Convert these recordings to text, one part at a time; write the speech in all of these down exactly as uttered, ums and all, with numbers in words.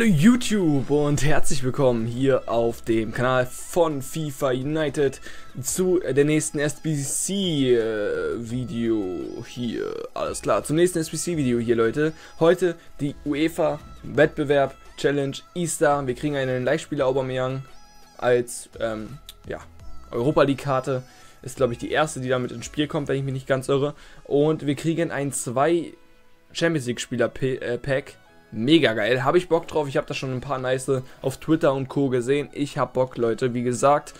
Hallo YouTube und herzlich willkommen hier auf dem Kanal von FIFA United zu der nächsten S B C-Video äh, hier. Alles klar, zum nächsten S B C-Video hier, Leute. Heute die UEFA-Wettbewerb Challenge Easter. Wir kriegen einen Leichtspieler Aubameyang als ähm, ja, Europa League-Karte. Ist, glaube ich, die erste, die damit ins Spiel kommt, wenn ich mich nicht ganz irre. Und wir kriegen ein zwei Champions League-Spieler-Pack. Mega geil, habe ich Bock drauf, ich habe da schon ein paar nice auf Twitter und Co. gesehen, ich habe Bock, Leute, wie gesagt,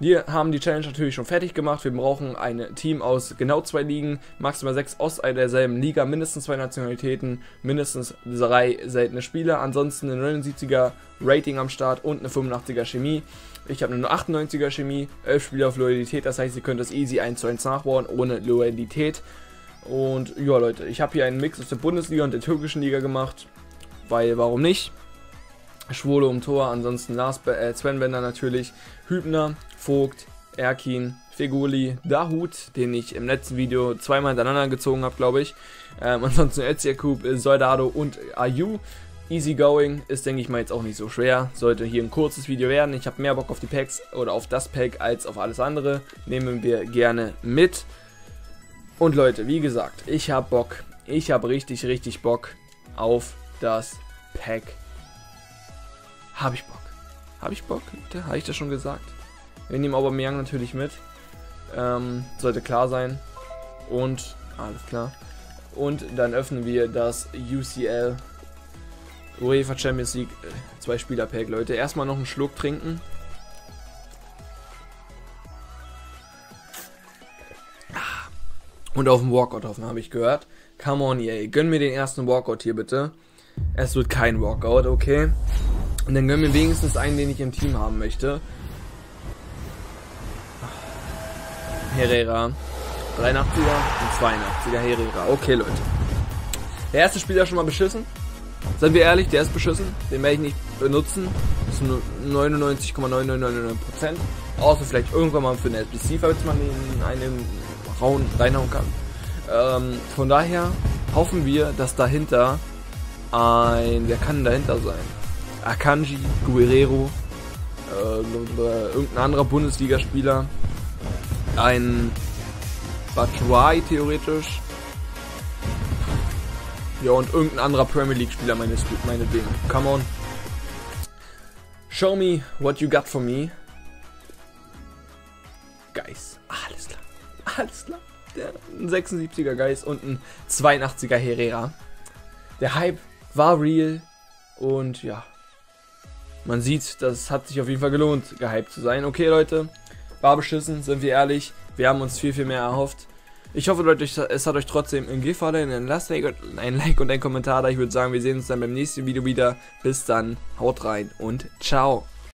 wir haben die Challenge natürlich schon fertig gemacht, wir brauchen ein Team aus genau zwei Ligen, maximal sechs aus einer derselben Liga, mindestens zwei Nationalitäten, mindestens drei seltene Spieler, ansonsten ein neunundsiebziger Rating am Start und eine fünfundachtziger Chemie. Ich habe eine achtundneunziger Chemie, elf Spieler auf Loyalität, das heißt, ihr könnt das easy eins zu eins nachbauen ohne Loyalität. Und ja, Leute, ich habe hier einen Mix aus der Bundesliga und der türkischen Liga gemacht. Weil, warum nicht? Schwole um Tor, ansonsten Lars, äh, Sven Bender natürlich, Hübner, Vogt, Erkin, Figuli, Dahoud, den ich im letzten Video zweimal hintereinander gezogen habe, glaube ich. Ähm, ansonsten Etziakub, Soldado und Ayu. Easy going ist, denke ich mal, jetzt auch nicht so schwer. Sollte hier ein kurzes Video werden. Ich habe mehr Bock auf die Packs oder auf das Pack als auf alles andere. Nehmen wir gerne mit. Und Leute, wie gesagt, ich habe Bock. Ich habe richtig, richtig Bock auf das Pack. Habe ich Bock. Habe ich Bock? Habe ich das schon gesagt? Wir nehmen Aubameyang natürlich mit. Ähm, sollte klar sein. Und, alles klar. Und dann öffnen wir das U C L UEFA Champions League äh, zwei Spieler Pack, Leute. Erstmal noch einen Schluck trinken. Und auf dem Walkout hoffen, habe ich gehört. Come on, ey. Gönn mir den ersten Walkout hier, bitte. Es wird kein Walkout, okay. Und dann gönnen wir wenigstens einen, den ich im Team haben möchte. Herrera. dreiundachtziger und zweiundachtziger Herrera. Okay, Leute. Der erste Spieler schon mal beschissen. Seien wir ehrlich, der ist beschissen. Den werde ich nicht benutzen. Das sind neunundneunzig Komma neunundneunzig Prozent. Außer vielleicht irgendwann mal für eine S B C, falls man in einem Raum reinhauen kann. Ähm, von daher hoffen wir, dass dahinter ein, wer kann dahinter sein? Akanji, Guerrero, äh, äh, irgendein anderer Bundesligaspieler, ein Batuai theoretisch, ja, und irgendein anderer Premier League Spieler meines, meinetwegen. Come on, show me what you got for me, guys. Alles klar, alles klar. Der, ein sechsundsiebziger Geist und ein zweiundachtziger Herrera. Der Hype war real und ja, man sieht, das hat sich auf jeden Fall gelohnt, gehypt zu sein. Okay, Leute, war beschissen, sind wir ehrlich, wir haben uns viel, viel mehr erhofft. Ich hoffe, Leute, es hat euch trotzdem in gefallen, dann lasst ein Like und ein Kommentar da. Ich würde sagen, wir sehen uns dann beim nächsten Video wieder. Bis dann, haut rein und ciao.